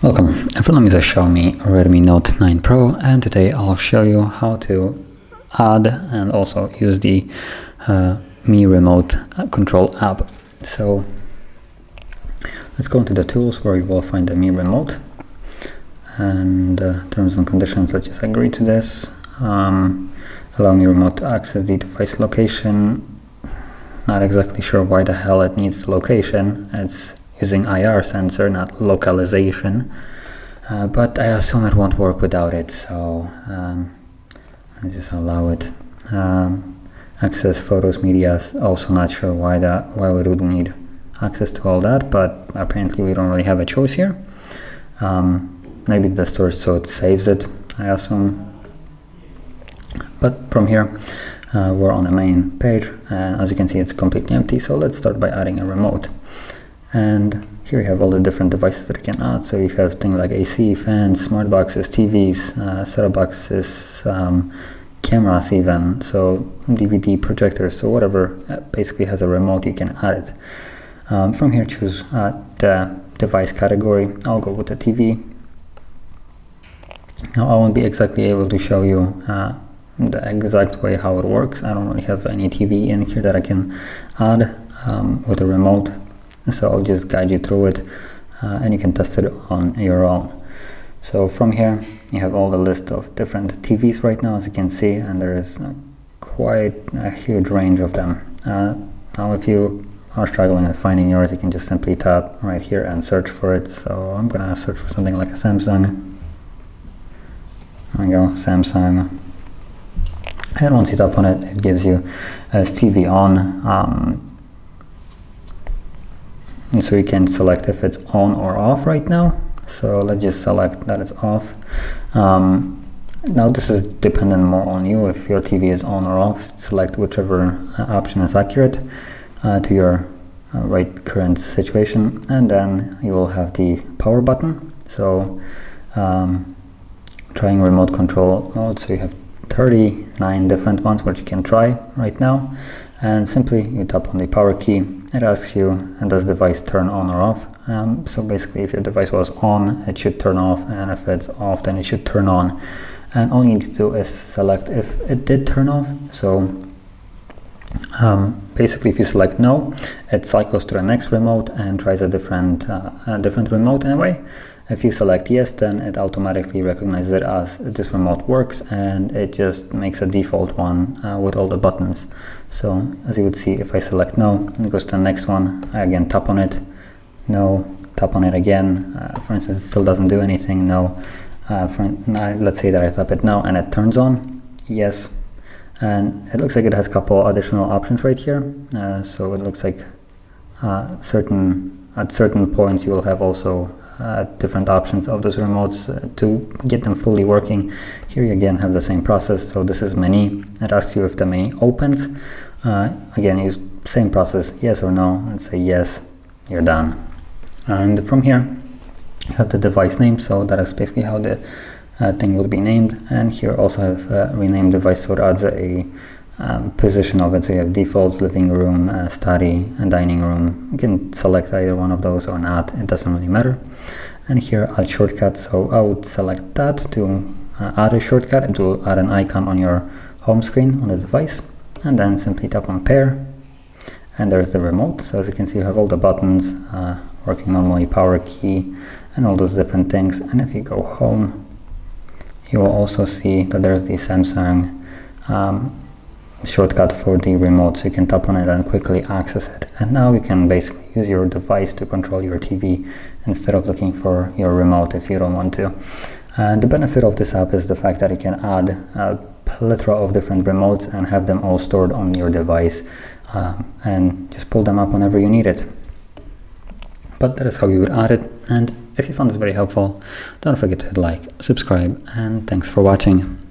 Welcome, in front of me is a Xiaomi Redmi Note 9 Pro, and today I'll show you how to add and also use the Mi Remote Control app. So let's go into the tools where you will find the Mi Remote and terms and conditions. Let's just agree to this. Allow Mi Remote to access the device location. Not exactly sure why the hell it needs the location. It's using IR sensor, not localization, but I assume it won't work without it, so I just allow it. Access photos, media, also not sure why we would need access to all that, but apparently we don't really have a choice here. Maybe the storage, so it saves it, I assume. But from here, we're on the main page, and as you can see, it's completely empty, so let's start by adding a remote. And here you have all the different devices that you can add. So you have things like AC, fans, smart boxes, TVs, setup boxes, cameras even, so DVD projectors, so whatever basically has a remote, you can add it. From here, choose the device category. I'll go with the TV. Now I won't be exactly able to show you the exact way how it works. I don't really have any TV in here that I can add with a remote. So I'll just guide you through it, and you can test it on your own. So from here, you have all the list of different TVs right now, as you can see, and there is quite a huge range of them. Now, if you are struggling with finding yours, you can just simply tap right here and search for it. So I'm gonna search for something like a Samsung. There we go, Samsung. And once you tap on it, it gives you as TV on. So you can select if it's on or off right now. So let's just select that it's off. Now this is dependent more on you. If your TV is on or off, select whichever option is accurate to your right current situation. And then you will have the power button. So trying remote control mode. So you have 39 different ones which you can try right now. And simply you tap on the power key. It asks you, does the device turn on or off? So basically, if your device was on, it should turn off, and if it's off, then it should turn on. And all you need to do is select if it did turn off. So basically, if you select no, it cycles to the next remote and tries a different remote anyway. If you select yes, then it automatically recognizes it as this remote works, and it just makes a default one with all the buttons. So as you would see, if I select no, it goes to the next one. I again tap on it, no, tap on it again. For instance, it still doesn't do anything, no. Let's say that I tap it now and it turns on, yes. And it looks like it has a couple additional options right here. So it looks like at certain points you will have also different options of those remotes to get them fully working. Here you again have the same process. So this is menu. It asks you if the menu opens. Again, use same process, yes or no. Let's say yes, you're done. And from here, you have the device name. So that is basically how the thing will be named. And here also have rename device, so it adds a position of it. So you have default, living room, study, and dining room. You can select either one of those or not, it doesn't really matter. And here add shortcut, so I would select that to add a shortcut. It will add an icon on your home screen on the device, and then simply tap on pair, and there's the remote. So as you can see, you have all the buttons working normally, power key, and all those different things. And if you go home, you will also see that there's the Samsung shortcut for the remote, so you can tap on it and quickly access it. And now you can basically use your device to control your TV instead of looking for your remote if you don't want to. And the benefit of this app is the fact that you can add a plethora of different remotes and have them all stored on your device, and just pull them up whenever you need it. But that is how you would add it. And if you found this very helpful, don't forget to hit like, subscribe, and thanks for watching.